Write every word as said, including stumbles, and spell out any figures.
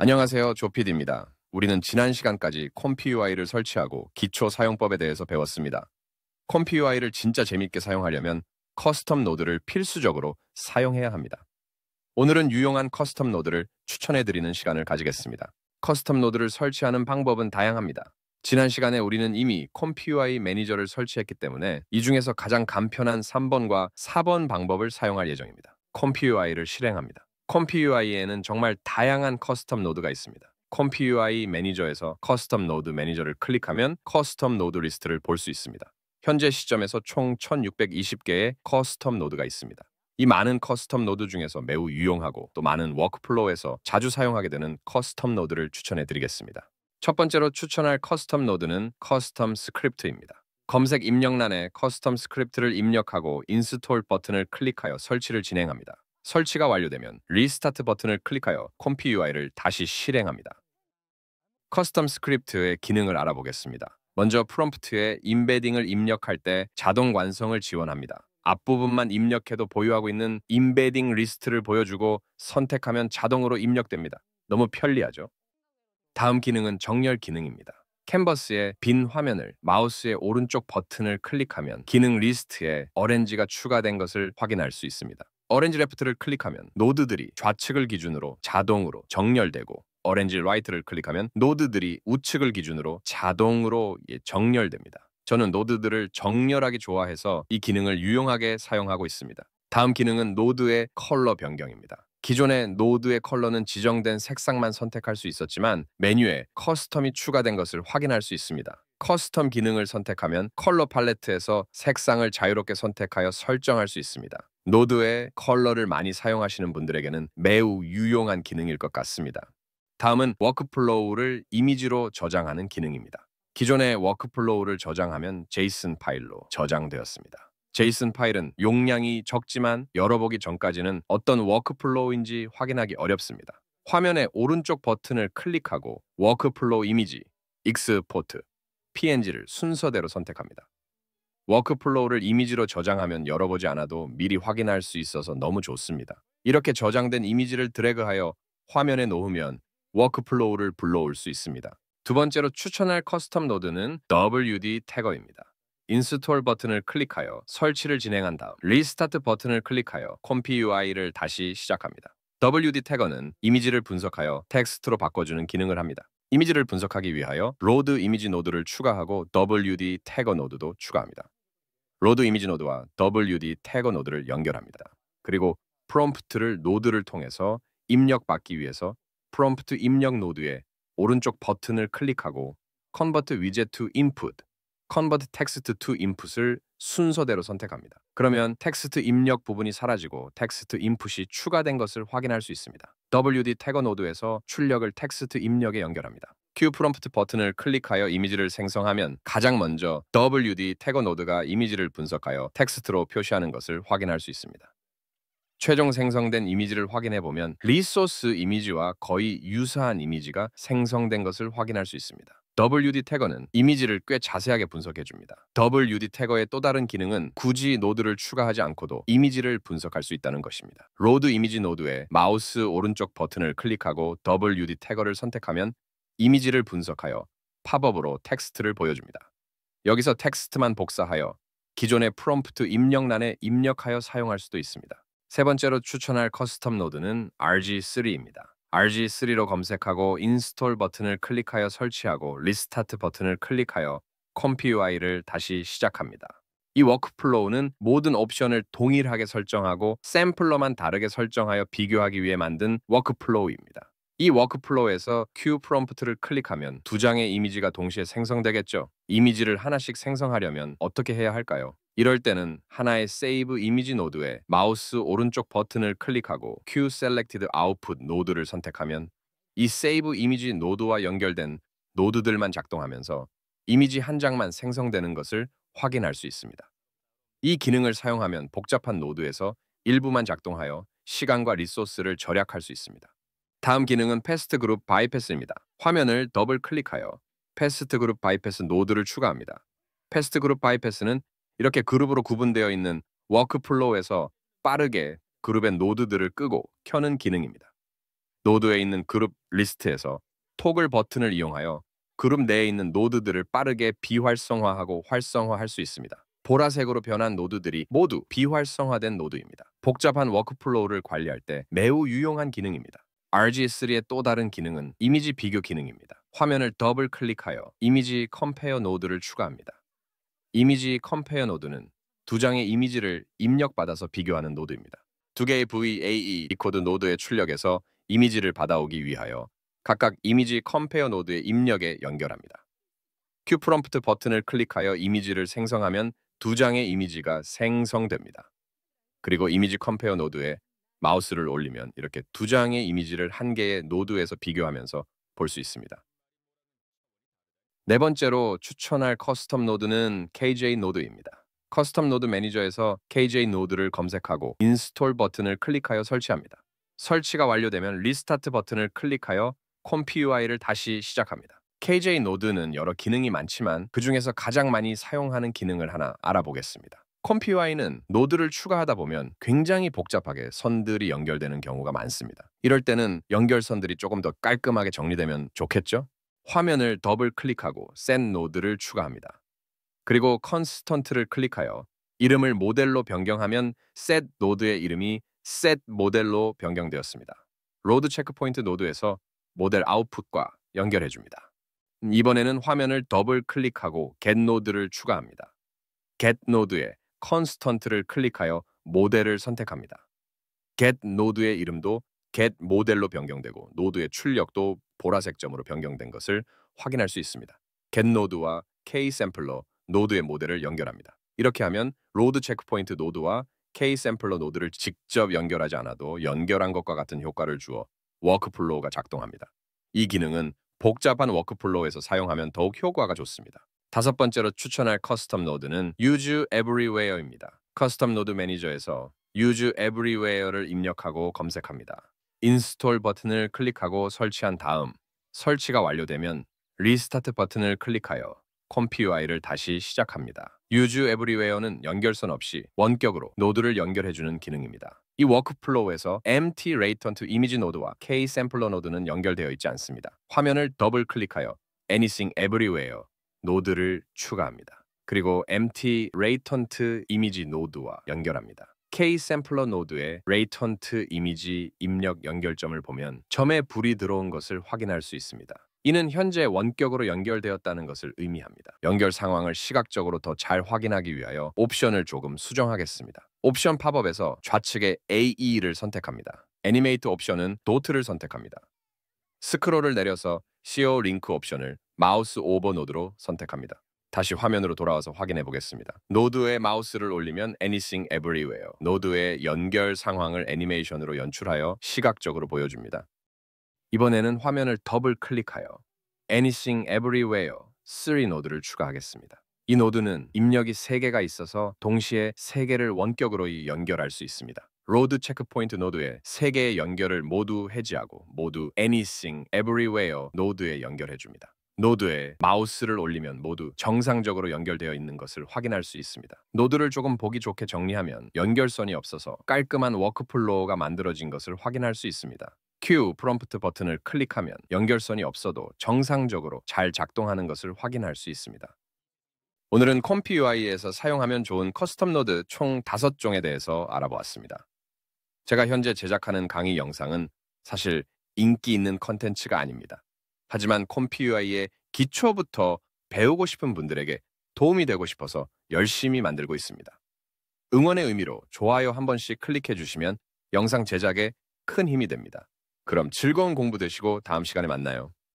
안녕하세요, 조피디입니다. 우리는 지난 시간까지 컴피유아이를 설치하고 기초 사용법에 대해서 배웠습니다. 컴피유아이를 진짜 재밌게 사용하려면 커스텀 노드를 필수적으로 사용해야 합니다. 오늘은 유용한 커스텀 노드를 추천해드리는 시간을 가지겠습니다. 커스텀 노드를 설치하는 방법은 다양합니다. 지난 시간에 우리는 이미 컴피유아이 매니저를 설치했기 때문에 이 중에서 가장 간편한 삼 번과 사 번 방법을 사용할 예정입니다. 컴피유아이를 실행합니다. 컴피유아이에는 정말 다양한 커스텀 노드가 있습니다. 컴피유아이 매니저에서 커스텀 노드 매니저를 클릭하면 커스텀 노드 리스트를 볼 수 있습니다. 현재 시점에서 총 천육백이십 개의 커스텀 노드가 있습니다. 이 많은 커스텀 노드 중에서 매우 유용하고 또 많은 워크플로우에서 자주 사용하게 되는 커스텀 노드를 추천해 드리겠습니다. 첫 번째로 추천할 커스텀 노드는 커스텀 스크립트입니다. 검색 입력란에 커스텀 스크립트를 입력하고 인스톨 버튼을 클릭하여 설치를 진행합니다. 설치가 완료되면 리스타트 버튼을 클릭하여 컴피유아이를 다시 실행합니다. 커스텀 스크립트의 기능을 알아보겠습니다. 먼저 프롬프트에 임베딩을 입력할 때 자동 완성을 지원합니다. 앞부분만 입력해도 보유하고 있는 임베딩 리스트를 보여주고 선택하면 자동으로 입력됩니다. 너무 편리하죠? 다음 기능은 정렬 기능입니다. 캔버스의 빈 화면을 마우스의 오른쪽 버튼을 클릭하면 기능 리스트에 어렌지가 추가된 것을 확인할 수 있습니다. 어렌지 레프트를 클릭하면 노드들이 좌측을 기준으로 자동으로 정렬되고 어렌지 라이트를 클릭하면 노드들이 우측을 기준으로 자동으로 정렬됩니다. 저는 노드들을 정렬하기 좋아해서 이 기능을 유용하게 사용하고 있습니다. 다음 기능은 노드의 컬러 변경입니다. 기존의 노드의 컬러는 지정된 색상만 선택할 수 있었지만 메뉴에 커스텀이 추가된 것을 확인할 수 있습니다. 커스텀 기능을 선택하면 컬러 팔레트에서 색상을 자유롭게 선택하여 설정할 수 있습니다. 노드의 컬러를 많이 사용하시는 분들에게는 매우 유용한 기능일 것 같습니다. 다음은 워크플로우를 이미지로 저장하는 기능입니다. 기존의 워크플로우를 저장하면 제이슨 파일로 저장되었습니다. 제이슨 파일은 용량이 적지만 열어보기 전까지는 어떤 워크플로우인지 확인하기 어렵습니다. 화면의 오른쪽 버튼을 클릭하고 워크플로우 이미지, 익스포트, 피엔지를 순서대로 선택합니다. 워크플로우를 이미지로 저장하면 열어보지 않아도 미리 확인할 수 있어서 너무 좋습니다. 이렇게 저장된 이미지를 드래그하여 화면에 놓으면 워크플로우를 불러올 수 있습니다. 두 번째로 추천할 커스텀 노드는 더블유디 태거입니다. 인스톨 버튼을 클릭하여 설치를 진행한 다음 리스타트 버튼을 클릭하여 컴피유아이를 다시 시작합니다. 더블유디 태거는 이미지를 분석하여 텍스트로 바꿔주는 기능을 합니다. 이미지를 분석하기 위하여 로드 이미지 노드를 추가하고 더블유디 태거 노드도 추가합니다. 로드 이미지 노드와 더블유디 태거 노드를 연결합니다. 그리고 프롬프트를 노드를 통해서 입력받기 위해서 프롬프트 입력 노드에 오른쪽 버튼을 클릭하고 컨버트 위젯 투 인풋, 컨버트 텍스트 투 인풋을 순서대로 선택합니다. 그러면 텍스트 입력 부분이 사라지고 텍스트 인풋이 추가된 것을 확인할 수 있습니다. 더블유디 태거 노드에서 출력을 텍스트 입력에 연결합니다. Q 프롬프트 버튼을 클릭하여 이미지를 생성하면 가장 먼저 더블유디 태거 노드가 이미지를 분석하여 텍스트로 표시하는 것을 확인할 수 있습니다. 최종 생성된 이미지를 확인해보면 리소스 이미지와 거의 유사한 이미지가 생성된 것을 확인할 수 있습니다. 더블유디 태거는 이미지를 꽤 자세하게 분석해줍니다. 더블유디 태거의 또 다른 기능은 굳이 노드를 추가하지 않고도 이미지를 분석할 수 있다는 것입니다. 로드 이미지 노드에 마우스 오른쪽 버튼을 클릭하고 더블유디 태거를 선택하면 이미지를 분석하여 팝업으로 텍스트를 보여줍니다. 여기서 텍스트만 복사하여 기존의 프롬프트 입력란에 입력하여 사용할 수도 있습니다. 세 번째로 추천할 커스텀 노드는 알지 쓰리입니다. 알지 쓰리로 검색하고 인스톨 버튼을 클릭하여 설치하고 리스타트 버튼을 클릭하여 컴피유아이를 다시 시작합니다. 이 워크플로우는 모든 옵션을 동일하게 설정하고 샘플러만 다르게 설정하여 비교하기 위해 만든 워크플로우입니다. 이 워크플로우에서 Q 프롬프트를 클릭하면 두 장의 이미지가 동시에 생성되겠죠. 이미지를 하나씩 생성하려면 어떻게 해야 할까요? 이럴 때는 하나의 Save 이미지 노드에 마우스 오른쪽 버튼을 클릭하고 Q Selected Output 노드를 선택하면 이 Save 이미지 노드와 연결된 노드들만 작동하면서 이미지 한 장만 생성되는 것을 확인할 수 있습니다. 이 기능을 사용하면 복잡한 노드에서 일부만 작동하여 시간과 리소스를 절약할 수 있습니다. 다음 기능은 패스트 그룹 바이패스입니다. 화면을 더블 클릭하여 패스트 그룹 바이패스 노드를 추가합니다. 패스트 그룹 바이패스는 이렇게 그룹으로 구분되어 있는 워크플로우에서 빠르게 그룹의 노드들을 끄고 켜는 기능입니다. 노드에 있는 그룹 리스트에서 토글 버튼을 이용하여 그룹 내에 있는 노드들을 빠르게 비활성화하고 활성화할 수 있습니다. 보라색으로 변한 노드들이 모두 비활성화된 노드입니다. 복잡한 워크플로우를 관리할 때 매우 유용한 기능입니다. 알지에스쓰리의 또 다른 기능은 이미지 비교 기능입니다. 화면을 더블 클릭하여 이미지 컴페어 노드를 추가합니다. 이미지 컴페어 노드는 두 장의 이미지를 입력받아서 비교하는 노드입니다. 두 개의 브이에이 디코드 노드에 출력해서 이미지를 받아오기 위하여 각각 이미지 컴페어 노드의 입력에 연결합니다. 큐 프롬프트 버튼을 클릭하여 이미지를 생성하면 두 장의 이미지가 생성됩니다. 그리고 이미지 컴페어 노드에 마우스를 올리면 이렇게 두 장의 이미지를 한 개의 노드에서 비교하면서 볼 수 있습니다. 네 번째로 추천할 커스텀 노드는 케이제이 노드입니다. 커스텀 노드 매니저에서 케이제이 노드를 검색하고 인스톨 버튼을 클릭하여 설치합니다. 설치가 완료되면 리스타트 버튼을 클릭하여 컴피유아이를 다시 시작합니다. 케이제이 노드는 여러 기능이 많지만 그 중에서 가장 많이 사용하는 기능을 하나 알아보겠습니다. 컴피유아이는 노드를 추가하다 보면 굉장히 복잡하게 선들이 연결되는 경우가 많습니다. 이럴 때는 연결선들이 조금 더 깔끔하게 정리되면 좋겠죠? 화면을 더블 클릭하고 셋 노드를 추가합니다. 그리고 컨스턴트를 클릭하여 이름을 모델로 변경하면 셋 노드의 이름이 셋 모델로 변경되었습니다. 로드 체크포인트 노드에서 모델 아웃풋과 연결해줍니다. 이번에는 화면을 더블 클릭하고 get 노드를 추가합니다. get 노드에 컨스턴트를 클릭하여 모델을 선택합니다. get 노드의 이름도 get 모델로 변경되고 노드의 출력도 보라색 점으로 변경된 것을 확인할 수 있습니다. get 노드와 k 샘플러 노드의 모델을 연결합니다. 이렇게 하면 로드 체크포인트 노드와 k 샘플러 노드를 직접 연결하지 않아도 연결한 것과 같은 효과를 주어 워크플로우가 작동합니다. 이 기능은 복잡한 워크플로우에서 사용하면 더욱 효과가 좋습니다. 다섯 번째로 추천할 커스텀 노드는 Use Everywhere입니다. 커스텀 노드 매니저에서 Use Everywhere를 입력하고 검색합니다. 인스톨 버튼을 클릭하고 설치한 다음 설치가 완료되면 리스타트 버튼을 클릭하여 컴피유아이를 다시 시작합니다. Use Everywhere는 연결선 없이 원격으로 노드를 연결해주는 기능입니다. 이 워크플로우에서 Empty Latent Image 노드와 K Sampler 노드는 연결되어 있지 않습니다. 화면을 더블 클릭하여 Anything Everywhere 노드를 추가합니다. 그리고 Empty Latent Image 노드와 연결합니다. K Sampler 노드의 Latent Image 입력 연결점을 보면 점에 불이 들어온 것을 확인할 수 있습니다. 이는 현재 원격으로 연결되었다는 것을 의미합니다. 연결 상황을 시각적으로 더 잘 확인하기 위하여 옵션을 조금 수정하겠습니다. 옵션 팝업에서 좌측의 에이이를 선택합니다. 애니메이트 옵션은 도트를 선택합니다. 스크롤을 내려서 씨오 링크 옵션을 마우스 오버 노드로 선택합니다. 다시 화면으로 돌아와서 확인해 보겠습니다. 노드에 마우스를 올리면 Anything Everywhere 노드의 연결 상황을 애니메이션으로 연출하여 시각적으로 보여줍니다. 이번에는 화면을 더블 클릭하여 Anything Everywhere 쓰리 노드를 추가하겠습니다. 이 노드는 입력이 세 개가 있어서 동시에 세 개를 원격으로 연결할 수 있습니다. 로드 체크포인트 노드에 세 개의 연결을 모두 해지하고 모두 Anything Everywhere 노드에 연결해줍니다. 노드에 마우스를 올리면 모두 정상적으로 연결되어 있는 것을 확인할 수 있습니다. 노드를 조금 보기 좋게 정리하면 연결선이 없어서 깔끔한 워크플로우가 만들어진 것을 확인할 수 있습니다. Q 프롬프트 버튼을 클릭하면 연결선이 없어도 정상적으로 잘 작동하는 것을 확인할 수 있습니다. 오늘은 컴피유아이에서 사용하면 좋은 커스텀 노드 총 다섯 종에 대해서 알아보았습니다. 제가 현재 제작하는 강의 영상은 사실 인기 있는 컨텐츠가 아닙니다. 하지만 컴피유아이의 기초부터 배우고 싶은 분들에게 도움이 되고 싶어서 열심히 만들고 있습니다. 응원의 의미로 좋아요 한 번씩 클릭해 주시면 영상 제작에 큰 힘이 됩니다. 그럼 즐거운 공부 되시고 다음 시간에 만나요.